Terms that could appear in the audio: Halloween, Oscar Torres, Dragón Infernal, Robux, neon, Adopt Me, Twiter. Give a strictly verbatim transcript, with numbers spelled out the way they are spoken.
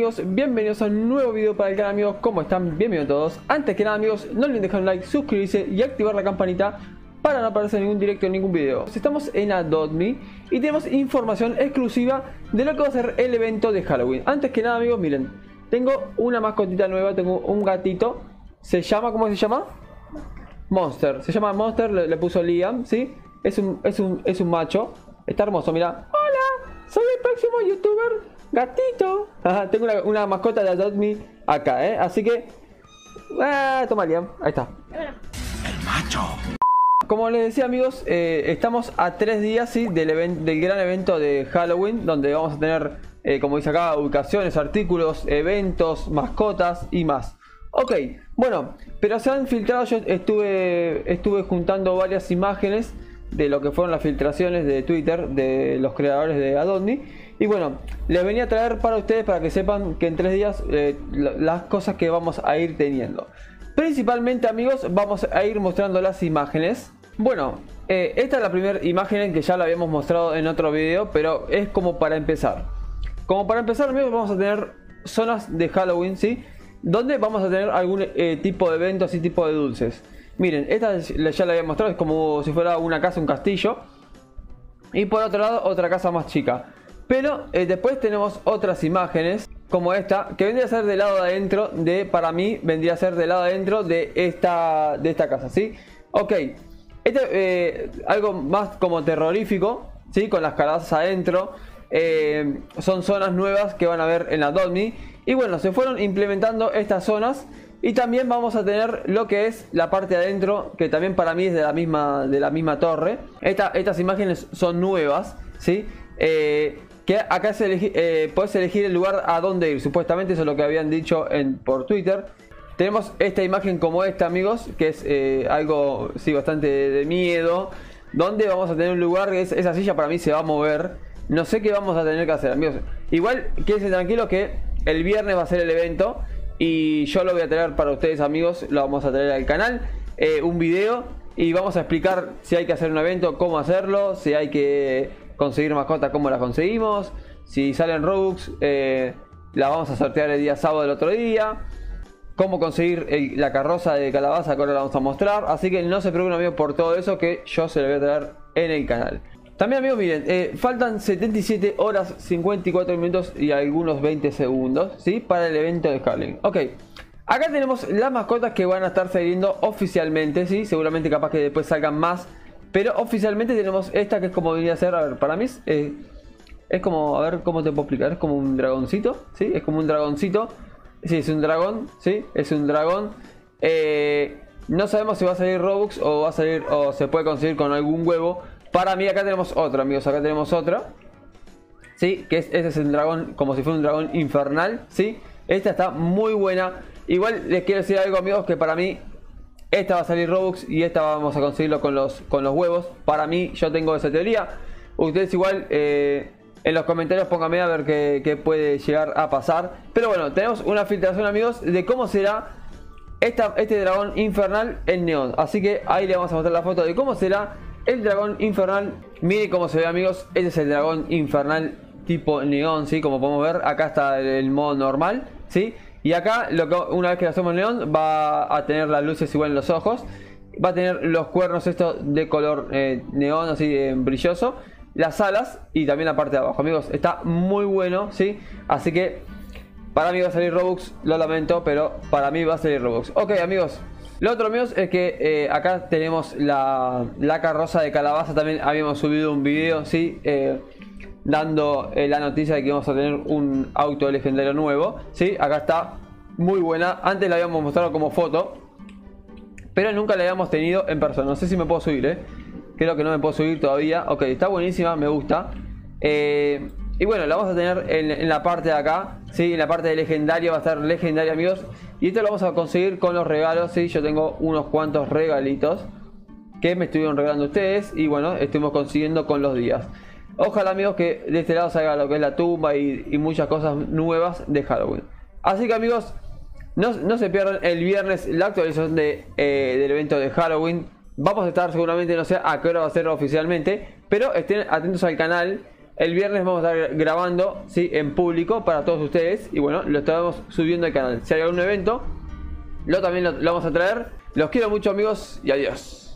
amigos, bienvenidos a un nuevo video para el canal, amigos. ¿Cómo están? Bienvenidos todos. Antes que nada, amigos, no olviden dejar un like, suscribirse y activar la campanita para no perderse ningún directo en ningún video. Estamos en Adopt Me y tenemos información exclusiva de lo que va a ser el evento de Halloween. Antes que nada, amigos, miren, tengo una mascotita nueva, tengo un gatito. Se llama, ¿cómo se llama? Monster. Se llama Monster, le, le puso Liam, ¿sí? Es un, es un, es un macho. Está hermoso, mira. ¡Hola! Soy el próximo youtuber gatito. Ajá, tengo una, una mascota de Adopt Me acá, ¿eh? Así que... Eh, toma, Liam. Ahí está. El macho. Como les decía, amigos, eh, estamos a tres días, ¿sí? Del, event del gran evento de Halloween, donde vamos a tener, eh, como dice acá, ubicaciones, artículos, eventos, mascotas y más. Ok, bueno, pero se han filtrado, yo estuve, estuve juntando varias imágenes de lo que fueron las filtraciones de Twitter de los creadores de Adopt Me. Y bueno, les venía a traer para ustedes, para que sepan que en tres días eh, las cosas que vamos a ir teniendo. Principalmente, amigos, vamos a ir mostrando las imágenes. Bueno, eh, esta es la primera imagen que ya la habíamos mostrado en otro video, pero es como para empezar. Como para empezar, amigos, vamos a tener zonas de Halloween, ¿sí? Donde vamos a tener algún eh, tipo de eventos y tipo de dulces. Miren, esta ya la había mostrado, es como si fuera una casa, un castillo. Y por otro lado, otra casa más chica. Pero eh, después tenemos otras imágenes, como esta, que vendría a ser del lado de adentro de, para mí, vendría a ser del lado de adentro de esta, de esta casa, ¿sí? Ok, este, eh, algo más como terrorífico, ¿sí? Con las calabazas adentro. Eh, son zonas nuevas que van a ver en Adopt Me. Y bueno, se fueron implementando estas zonas. Y también vamos a tener lo que es la parte de adentro, que también para mí es de la misma, de la misma torre. Esta, estas imágenes son nuevas, ¿sí? Eh, que acá se elegi, eh, podés elegir el lugar a dónde ir. Supuestamente eso es lo que habían dicho en, por Twitter. Tenemos esta imagen como esta, amigos, que es eh, algo, sí, bastante de, de miedo. Donde vamos a tener un lugar, es, esa silla para mí se va a mover. No sé qué vamos a tener que hacer, amigos. Igual, quédense tranquilos que el viernes va a ser el evento. Y yo lo voy a traer para ustedes, amigos. Lo vamos a traer al canal. Eh, un video. Y vamos a explicar si hay que hacer un evento, cómo hacerlo. Si hay que conseguir mascotas, cómo las conseguimos. Si salen Robux, eh, la vamos a sortear el día sábado del otro día. Cómo conseguir el, la carroza de calabaza, que ahora la vamos a mostrar. Así que no se preocupen, amigos, por todo eso, que yo se lo voy a traer en el canal. También, amigos, miren, eh, faltan setenta y siete horas, cincuenta y cuatro minutos y algunos veinte segundos, ¿sí? Para el evento de Halloween. Ok, acá tenemos las mascotas que van a estar saliendo oficialmente, ¿sí? Seguramente capaz que después salgan más, pero oficialmente tenemos esta que es como debería ser, a ver, para mí es, eh, es como, a ver cómo te puedo explicar, es como un dragoncito, ¿sí? Es como un dragoncito, sí, es un dragón, ¿sí? Es un dragón, eh, no sabemos si va a salir Robux o va a salir, o se puede conseguir con algún huevo. Para mí acá tenemos otra, amigos, acá tenemos otra, ¿sí? Que es, este es el dragón, como si fuera un dragón infernal, ¿sí? Esta está muy buena. Igual les quiero decir algo, amigos, que para mí esta va a salir Robux y esta vamos a conseguirlo con los, con los huevos. Para mí, yo tengo esa teoría. Ustedes igual eh, en los comentarios pónganme a ver qué, qué puede llegar a pasar. Pero bueno, tenemos una filtración, amigos, de cómo será esta, este dragón infernal en neón. Así que ahí le vamos a mostrar la foto de cómo será el dragón infernal. Miren cómo se ve, amigos. Este es el dragón infernal tipo neón, ¿sí? Como podemos ver, acá está el, el modo normal, ¿sí? Y acá, lo que, una vez que lo hacemos neón, va a tener las luces igual en los ojos. Va a tener los cuernos estos de color eh, neón, así eh, brilloso. Las alas y también la parte de abajo, amigos. Está muy bueno, ¿sí? Así que para mí va a salir Robux. Lo lamento, pero para mí va a salir Robux. Ok, amigos. Lo otro, amigos, es que eh, acá tenemos la, la carroza de calabaza. También habíamos subido un video, ¿sí? Eh, dando eh, la noticia de que vamos a tener un auto legendario nuevo, ¿sí? Acá está, muy buena. Antes la habíamos mostrado como foto, pero nunca la habíamos tenido en persona. No sé si me puedo subir, ¿eh? Creo que no me puedo subir todavía. Ok, está buenísima, me gusta. Eh, y bueno, la vamos a tener en, en la parte de acá, ¿sí? En la parte de legendario, va a estar legendaria, amigos. Y esto lo vamos a conseguir con los regalos, ¿sí? Yo tengo unos cuantos regalitos que me estuvieron regalando ustedes. Y bueno, estuvimos consiguiendo con los días. Ojalá, amigos, que de este lado salga lo que es la tumba y, y muchas cosas nuevas de Halloween. Así que, amigos, no, no se pierdan el viernes la actualización de, eh, del evento de Halloween. Vamos a estar seguramente, no sé a qué hora va a ser oficialmente, pero estén atentos al canal. El viernes vamos a estar grabando, ¿sí?, en público para todos ustedes. Y bueno, lo estaremos subiendo al canal. Si hay algún evento, lo también lo, lo vamos a traer. Los quiero mucho, amigos, y adiós.